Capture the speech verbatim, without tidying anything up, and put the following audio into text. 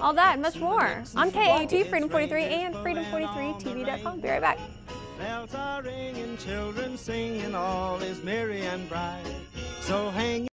All that and much more on K A A T Freedom forty-three and freedom forty-three T V dot com. Be right back. Bells are ringing, children singing, all is merry and bright. So hang